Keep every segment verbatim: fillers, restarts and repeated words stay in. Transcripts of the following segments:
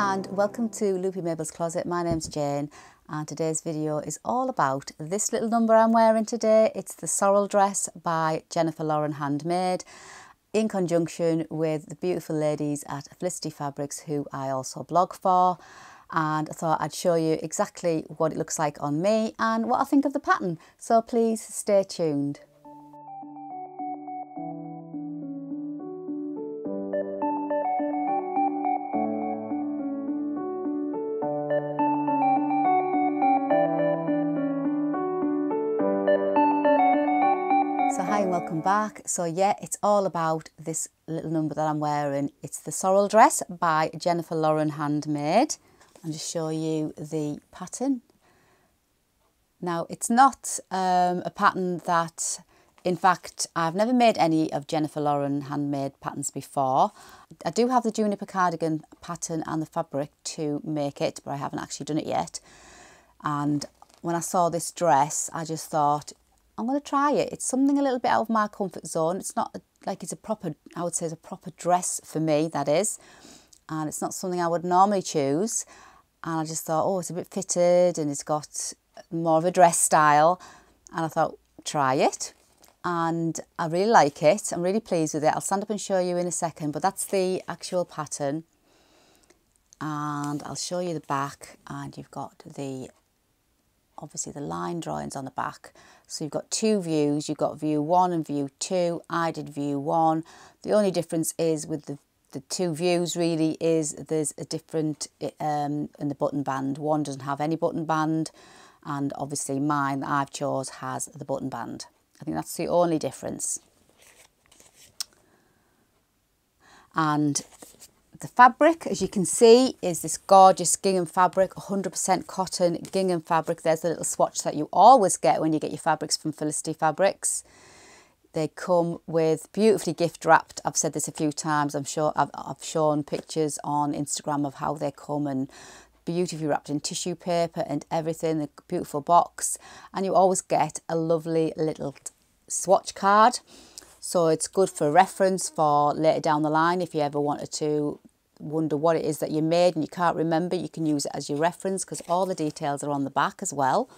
and welcome to Loopy Mabel's Closet. My name's Jane and today's video is all about this little number I'm wearing today. It's the Sorrel Dress by Jennifer Lauren Handmade in conjunction with the beautiful ladies at Felicity Fabrics, who I also blog for, and I thought I'd show you exactly what it looks like on me and what I think of the pattern. So please stay tuned. So hi and welcome back. So yeah, it's all about this little number that I'm wearing. It's the Sorrel Dress by Jennifer Lauren Handmade. I'll just show you the pattern. Now, it's not um, a pattern that, in fact, I've never made any of Jennifer Lauren Handmade patterns before. I do have the Juniper cardigan pattern and the fabric to make it, but I haven't actually done it yet. And when I saw this dress, I just thought, I'm going to try it. It's something a little bit out of my comfort zone. It's not like it's a proper, I would say it's a proper dress for me, that is. And it's not something I would normally choose. And I just thought, oh, it's a bit fitted and it's got more of a dress style. And I thought, try it. And I really like it. I'm really pleased with it. I'll stand up and show you in a second, but that's the actual pattern. And I'll show you the back, and you've got the obviously the line drawings on the back. So you've got two views, you've got view one and view two. I did view one. The only difference is with the, the two views really is there's a different, um, in the button band. One doesn't have any button band, and obviously mine that I've chose has the button band. I think that's the only difference. And the fabric, as you can see, is this gorgeous gingham fabric, one hundred percent cotton gingham fabric. There's the little swatch that you always get when you get your fabrics from Felicity Fabrics. They come with beautifully gift wrapped. I've said this a few times. I'm sure I've, I've shown pictures on Instagram of how they come, and beautifully wrapped in tissue paper and everything, the beautiful box. And you always get a lovely little swatch card. So it's good for reference for later down the line. If you ever wanted to wonder what it is that you made and you can't remember, you can use it as your reference, because all the details are on the back as well.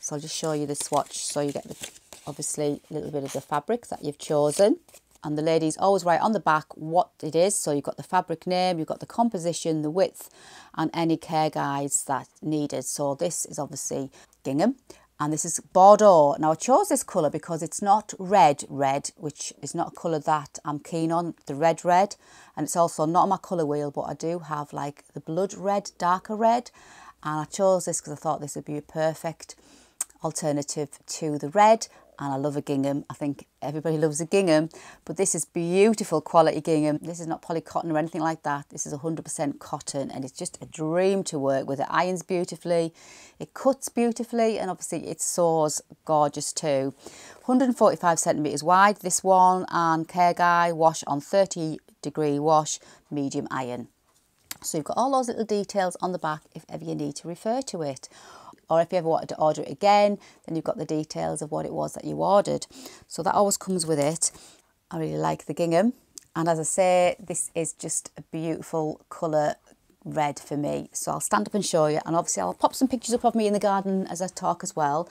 So I'll just show you the swatch. So you get the, obviously a little bit of the fabric that you've chosen. And the ladies always write on the back what it is. So you've got the fabric name, you've got the composition, the width, and any care guides that needed. So this is obviously gingham. And this is Bordeaux. Now, I chose this colour because it's not red red, which is not a colour that I'm keen on, the red red. And it's also not on my colour wheel, but I do have like the blood red, darker red. And I chose this because I thought this would be a perfect alternative to the red. And I love a gingham. I think everybody loves a gingham, but this is beautiful quality gingham. This is not poly cotton or anything like that. This is one hundred percent cotton, and it's just a dream to work with. It irons beautifully, it cuts beautifully, and obviously it sews gorgeous too. one hundred forty-five centimetres wide, this one, and care guy wash on thirty degree wash, medium iron. So you've got all those little details on the back if ever you need to refer to it. Or if you ever wanted to order it again, then you've got the details of what it was that you ordered. So that always comes with it. I really like the gingham. And as I say, this is just a beautiful colour red for me. So I'll stand up and show you. And obviously I'll pop some pictures up of me in the garden as I talk as well.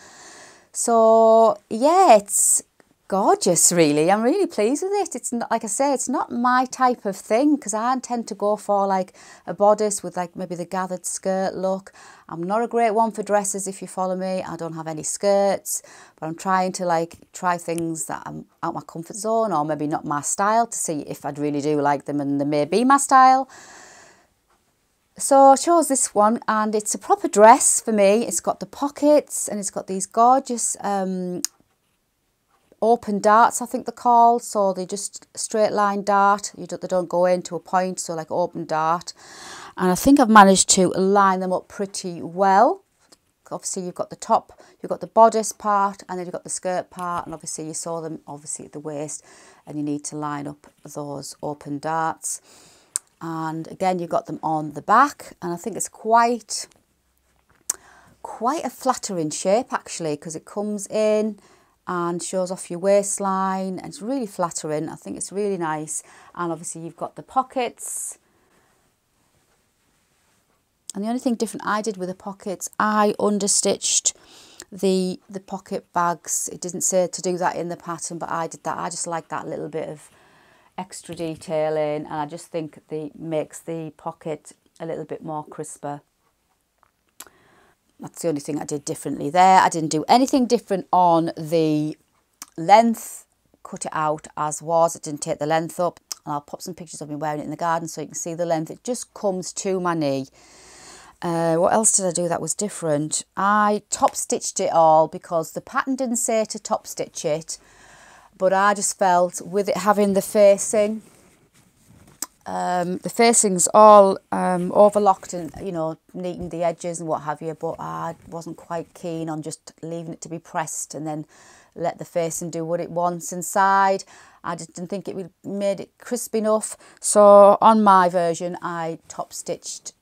So yeah, it's gorgeous really. I'm really pleased with it. It's not, like I say, it's not my type of thing, because I tend to go for like a bodice with like maybe the gathered skirt look. I'm not a great one for dresses, if you follow me. I don't have any skirts, but I'm trying to like try things that I'm out my comfort zone, or maybe not my style, to see if I'd really do like them and they may be my style. So I chose this one, and it's a proper dress for me. It's got the pockets, and it's got these gorgeous um open darts, I think they're called. So they just straight line dart, you don't, they don't go into a point, so like open dart. And I think I've managed to line them up pretty well. Obviously you've got the top, you've got the bodice part, and then you've got the skirt part, and obviously you saw them obviously at the waist, and you need to line up those open darts. And again, you've got them on the back, and I think it's quite quite a flattering shape actually, because it comes in and shows off your waistline, and it's really flattering. I think it's really nice. And obviously you've got the pockets, And the only thing different I did with the pockets, I understitched the the pocket bags. It didn't say to do that in the pattern, but I did that. I just like that little bit of extra detailing, and I just think the makes the pocket a little bit more crisper. That's the only thing I did differently there. I didn't do anything different on the length, cut it out as was. It didn't take the length up, and I'll pop some pictures of me wearing it in the garden so you can see the length. It just comes to my knee. Uh, what else did I do that was different? I top stitched it all because the pattern didn't say to top stitch it, but I just felt with it having the facing, um, the facing's all um, overlocked and, you know, neatened the edges and what have you, but I wasn't quite keen on just leaving it to be pressed and then let the facing do what it wants inside. I just didn't think it would made it crisp enough. So on my version, I top stitched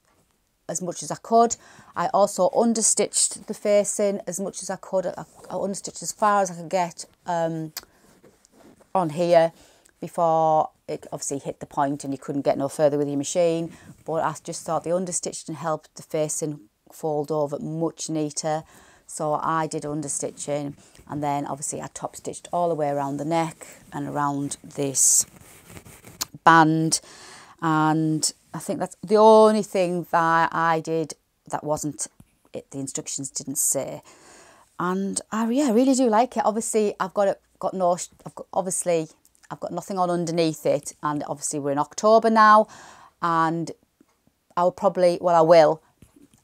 as much as I could. I also understitched the facing as much as I could. I, I understitched as far as I could get um, on here before it obviously hit the point and you couldn't get no further with your machine. But I just thought the understitching helped the facing fold over much neater. So I did understitching, and then obviously I top stitched all the way around the neck and around this band. And I think that's the only thing that I did that wasn't it, the instructions didn't say. And I yeah, really do like it. Obviously I've got it, got no, I've got, obviously I've got nothing on underneath it, and obviously we're in October now, and I'll probably, well I will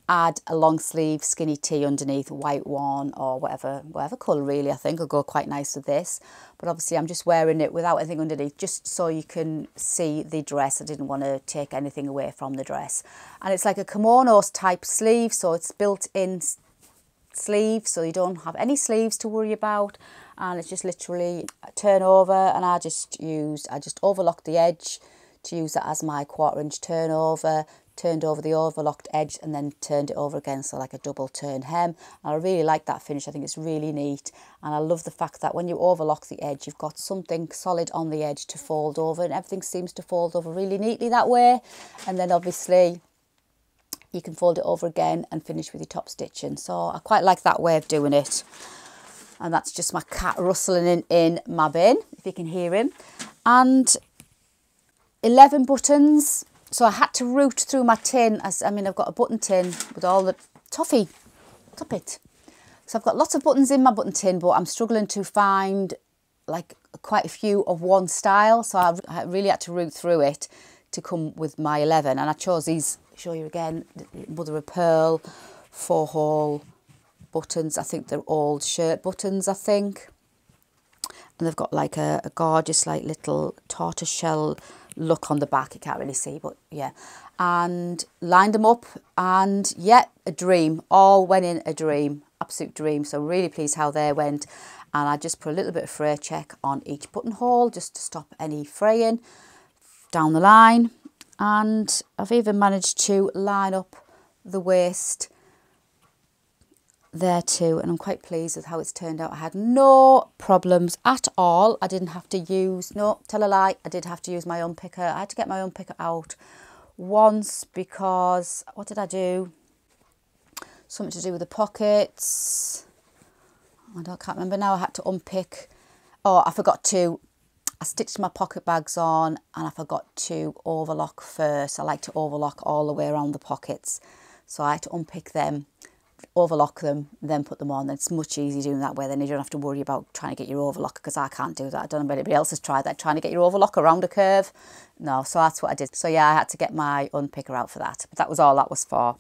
add a long sleeve skinny tee underneath, a white one or whatever, whatever colour really I think will go quite nice with this. But obviously I'm just wearing it without anything underneath just so you can see the dress. I didn't want to take anything away from the dress. And it's like a kimono type sleeve, so it's built in sleeve, so you don't have any sleeves to worry about. And it's just literally a turnover, and I just used, I just overlocked the edge to use that as my quarter inch turnover, turned over the overlocked edge and then turned it over again, so like a double turn hem. And I really like that finish. I think it's really neat, and I love the fact that when you overlock the edge you've got something solid on the edge to fold over, and everything seems to fold over really neatly that way. And then obviously you can fold it over again and finish with your top stitching. So I quite like that way of doing it. And that's just my cat rustling in, in my bin, if you can hear him. And eleven buttons. So I had to root through my tin. As, I mean, I've got a button tin with all the toffee. Top it. So I've got lots of buttons in my button tin, but I'm struggling to find like quite a few of one style. So I, I really had to root through it to come with my eleven. And I chose these, show you again, mother of pearl, four hole buttons. I think they're old shirt buttons, I think. And they've got like a, a gorgeous like little tortoiseshell look on the back. You can't really see, but yeah. And lined them up, and yeah, a dream. All went in a dream, absolute dream. So really pleased how they went. And I just put a little bit of fray check on each buttonhole just to stop any fraying down the line. And I've even managed to line up the waist there too, and I'm quite pleased with how it's turned out. I had no problems at all. I didn't have to use, no, tell a lie, I did have to use my own picker. I had to get my own picker out once because, what did I do? Something to do with the pockets. I don't, can't remember now. I had to unpick, oh, I forgot to, I stitched my pocket bags on and I forgot to overlock first. I like to overlock all the way around the pockets. So I had to unpick them, overlock them, then put them on. It's much easier doing that way. Then you don't have to worry about trying to get your overlock, because I can't do that. I don't know if anybody else has tried that, trying to get your overlock around a curve. No, so that's what I did. So yeah, I had to get my unpicker out for that, but that was all that was for.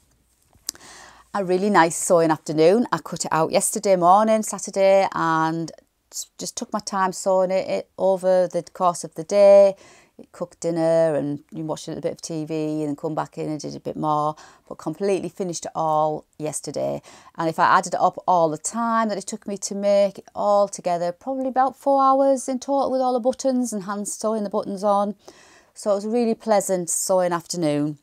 A really nice sewing afternoon. I cut it out yesterday morning, Saturday, and just took my time sewing it over the course of the day. Cooked dinner and watched a little bit of T V, and come back in and did a bit more, but completely finished it all yesterday. And if I added it up all the time that it took me to make it all together, probably about four hours in total with all the buttons and hand sewing the buttons on. So it was a really pleasant sewing afternoon,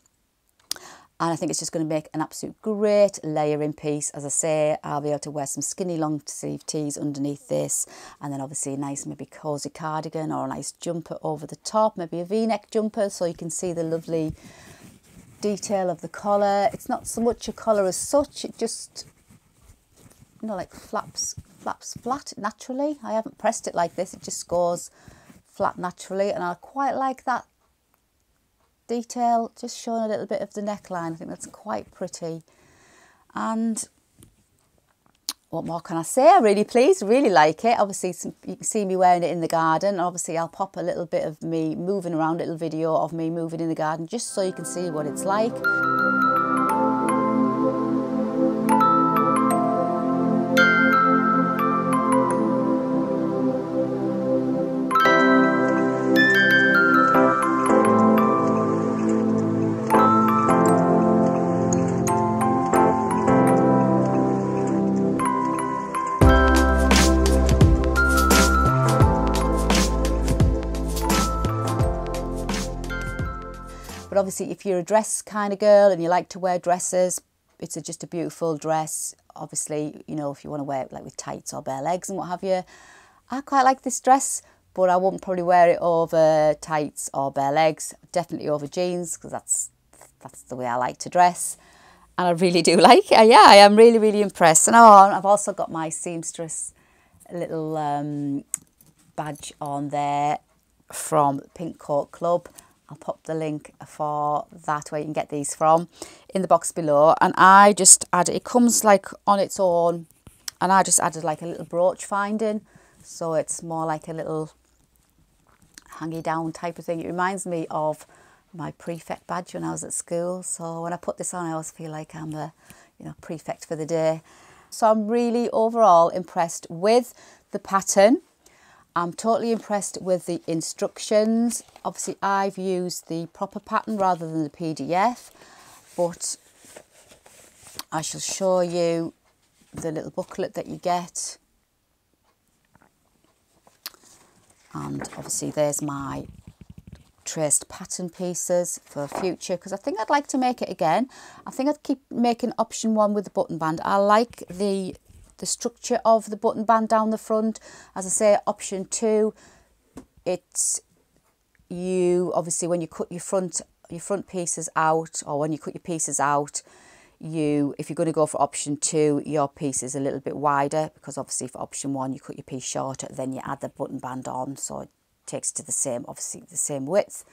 and I think it's just going to make an absolute great layering piece. As I say, I'll be able to wear some skinny long sleeve tees underneath this, and then obviously a nice maybe cosy cardigan or a nice jumper over the top, maybe a v-neck jumper, so you can see the lovely detail of the collar. It's not so much a collar as such, it just, you know, like flaps, flaps flat naturally. I haven't pressed it like this, it just goes flat naturally, and I quite like that detail, just showing a little bit of the neckline. I think that's quite pretty. And what more can I say? I'm really pleased, really like it. Obviously, some, you can see me wearing it in the garden. And obviously, I'll pop a little bit of me moving around, a little video of me moving in the garden, just so you can see what it's like. Obviously, if you're a dress kind of girl and you like to wear dresses, it's a, just a beautiful dress. Obviously, you know, if you want to wear it like with tights or bare legs and what have you. I quite like this dress, but I wouldn't probably wear it over tights or bare legs. Definitely over jeans, because that's that's the way I like to dress. And I really do like it. Yeah, I am really, really impressed. And oh, I've also got my seamstress little um, badge on there from Pink Coat Club. I'll pop the link for that, where you can get these from, in the box below. And I just added, it comes like on its own, and I just added like a little brooch finding, so it's more like a little hangy down type of thing. It reminds me of my prefect badge when I was at school. So when I put this on, I always feel like I'm a, you know, prefect for the day. So I'm really overall impressed with the pattern. I'm totally impressed with the instructions. Obviously, I've used the proper pattern rather than the P D F, but I shall show you the little booklet that you get. And obviously, there's my traced pattern pieces for future, because I think I'd like to make it again. I think I'd keep making option one with the button band. I like the the structure of the button band down the front. As I say, option two, it's you obviously when you cut your front your front pieces out, or when you cut your pieces out, you if you're going to go for option two, your piece is a little bit wider, because obviously for option one you cut your piece shorter, then you add the button band on, so it takes to the same, obviously the same width.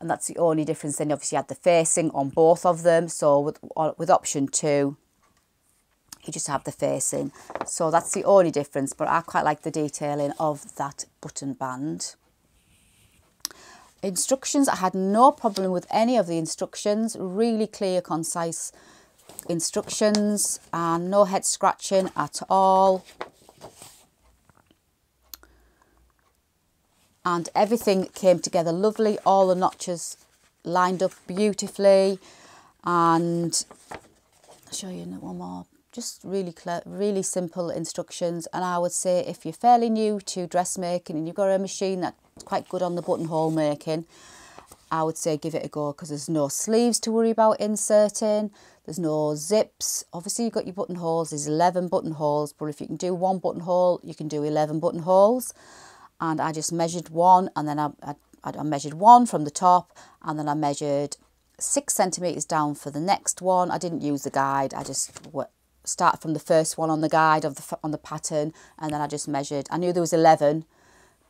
And that's the only difference. Then obviously you add the facing on both of them, so with with option two you just have the facing, so that's the only difference. But I quite like the detailing of that button band. Instructions, I had no problem with any of the instructions. Really clear, concise instructions, and no head scratching at all. And everything came together lovely, all the notches lined up beautifully. And I'll show you one more. Just really clear, really simple instructions. And I would say if you're fairly new to dressmaking and you've got a machine that's quite good on the buttonhole making, I would say give it a go, because there's no sleeves to worry about inserting. There's no zips. Obviously, you've got your buttonholes. There's eleven buttonholes, but if you can do one buttonhole, you can do eleven buttonholes. And I just measured one, and then I, I, I measured one from the top, and then I measured six centimetres down for the next one. I didn't use the guide. I just worked. Start from the first one on the guide of the on the pattern, and then I just measured. I knew there was eleven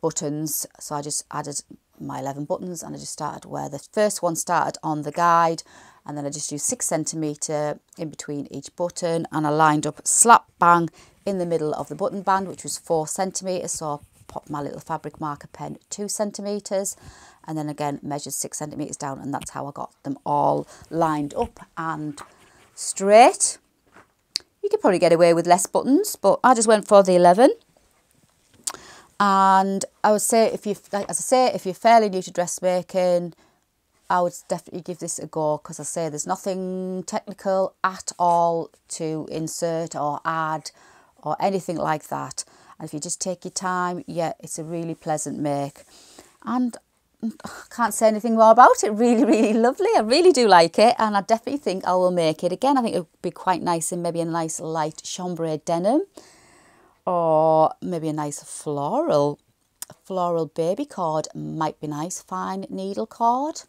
buttons, so I just added my eleven buttons, and I just started where the first one started on the guide, and then I just used six centimetre in between each button, and I lined up slap bang in the middle of the button band, which was four centimetres, so I popped my little fabric marker pen two centimetres, and then again measured six centimetres down, and that's how I got them all lined up and straight. You could probably get away with less buttons, but I just went for the eleven. And I would say, if you, like, as I say, if you're fairly new to dressmaking, I would definitely give this a go, because I say there's nothing technical at all to insert or add or anything like that. And if you just take your time, yeah, it's a really pleasant make. And I can't say anything more about it. Really, really lovely. I really do like it, and I definitely think I will make it again. I think it would be quite nice in maybe a nice light chambray denim, or maybe a nice floral floral baby cord might be nice, fine needle cord.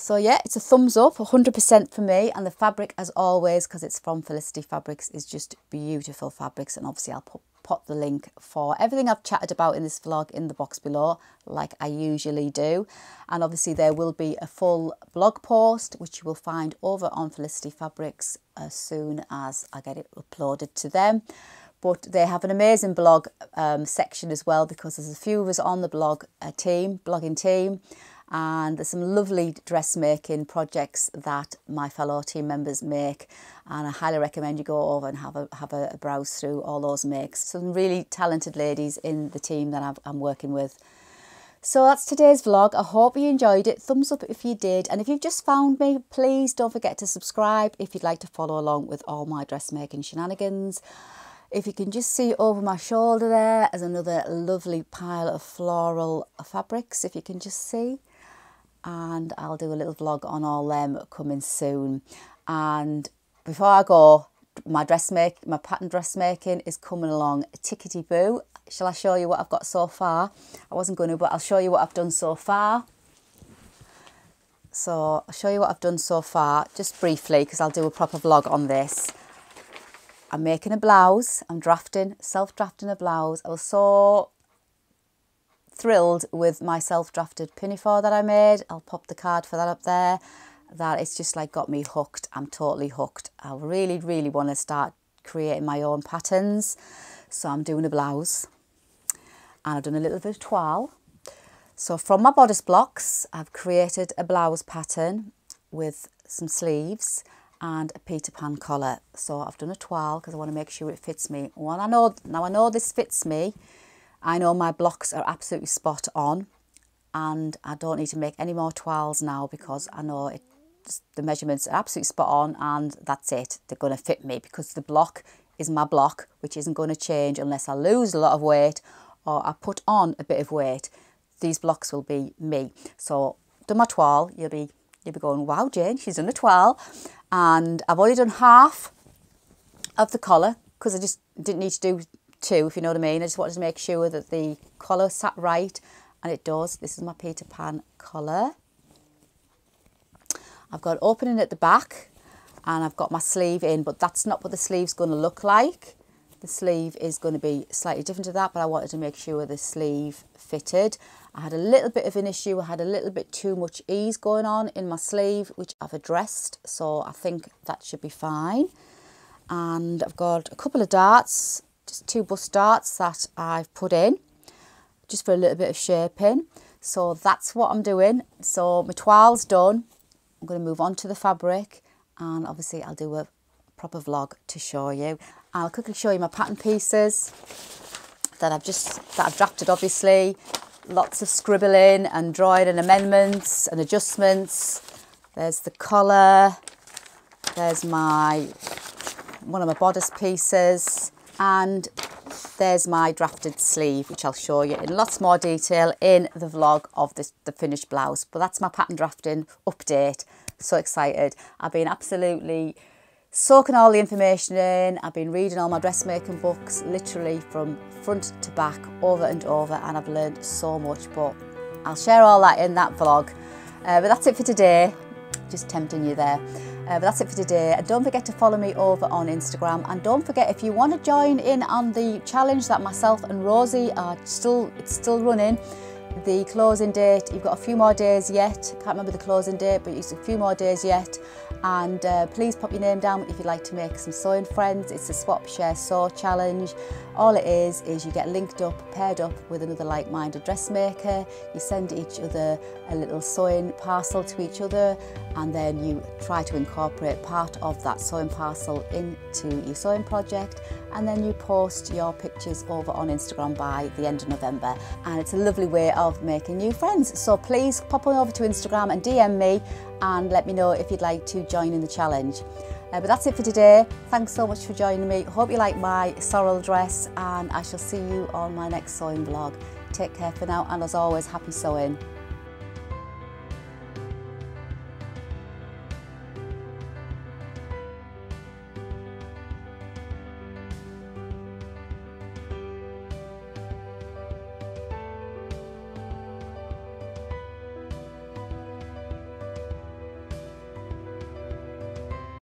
So yeah, it's a thumbs up, one hundred percent for me. And the fabric, as always, because it's from Felicity Fabrics, is just beautiful fabrics. And obviously I'll put, pop the link for everything I've chatted about in this vlog in the box below, like I usually do. And obviously there will be a full blog post, which you will find over on Felicity Fabrics as soon as I get it uploaded to them. But they have an amazing blog um, section as well, because there's a few of us on the blog uh, team, blogging team. And there's some lovely dressmaking projects that my fellow team members make, and I highly recommend you go over and have a have a browse through all those makes. Some really talented ladies in the team that I've, I'm working with. So that's today's vlog. I hope you enjoyed it. Thumbs up if you did. And if you've just found me, please don't forget to subscribe if you'd like to follow along with all my dressmaking shenanigans. If you can just see over my shoulder there, there's another lovely pile of floral fabrics, if you can just see. And I'll do a little vlog on all them coming soon. And before I go, my dressmaking, my pattern dressmaking is coming along tickety-boo. Shall I show you what I've got so far? I wasn't going to, but I'll show you what I've done so far. So I'll show you what I've done so far, just briefly, because I'll do a proper vlog on this. I'm making a blouse. I'm drafting, self-drafting a blouse. I was so thrilled with my self-drafted pinafore that I made. I'll pop the card for that up there. That it's just like got me hooked. I'm totally hooked. I really, really want to start creating my own patterns. So I'm doing a blouse. And I've done a little bit of toile. So from my bodice blocks, I've created a blouse pattern with some sleeves and a Peter Pan collar. So I've done a toile because I want to make sure it fits me. Well, I know, now I know this fits me. I know my blocks are absolutely spot on, and I don't need to make any more toiles now because I know it, the measurements are absolutely spot on, and that's it. They're going to fit me because the block is my block, which isn't going to change unless I lose a lot of weight or I put on a bit of weight. These blocks will be me. So do my toile, you'll be, you'll be going, wow, Jane, she's done a toile. And I've only done half of the collar because I just didn't need to do two, if you know what I mean. I just wanted to make sure that the collar sat right, and it does. This is my Peter Pan collar. I've got an opening at the back, and I've got my sleeve in, but that's not what the sleeve's going to look like. The sleeve is going to be slightly different to that, but I wanted to make sure the sleeve fitted. I had a little bit of an issue. I had a little bit too much ease going on in my sleeve, which I've addressed, so I think that should be fine. And I've got a couple of darts, just two bust darts that I've put in, just for a little bit of shaping. So that's what I'm doing. So my toile's done. I'm going to move on to the fabric, and obviously I'll do a proper vlog to show you. I'll quickly show you my pattern pieces that I've just that I've drafted. Obviously, lots of scribbling and drawing and amendments and adjustments. There's the collar. There's my one of my bodice pieces, and there's my drafted sleeve, which I'll show you in lots more detail in the vlog of this, the finished blouse. But that's my pattern drafting update. So excited. I've been absolutely soaking all the information in. I've been reading all my dressmaking books, literally from front to back, over and over, and I've learned so much, but I'll share all that in that vlog. Uh, but that's it for today. Just tempting you there. Uh, but that's it for today, and don't forget to follow me over on Instagram, and don't forget, if you want to join in on the challenge that myself and Rosie are still, it's still running, the closing date, you've got a few more days yet, can't remember the closing date, but it's a few more days yet, and uh, please pop your name down if you'd like to make some sewing friends. It's a swap, share, sew challenge. All it is, is you get linked up, paired up with another like-minded dressmaker, you send each other a little sewing parcel to each other, and then you try to incorporate part of that sewing parcel into your sewing project, and then you post your pictures over on Instagram by the end of November. And it's a lovely way of making new friends. So please pop on over to Instagram and D M me and let me know if you'd like to join in the challenge. Uh, but that's it for today. Thanks so much for joining me. Hope you like my sorrel dress, and I shall see you on my next sewing vlog. Take care for now, and as always, happy sewing.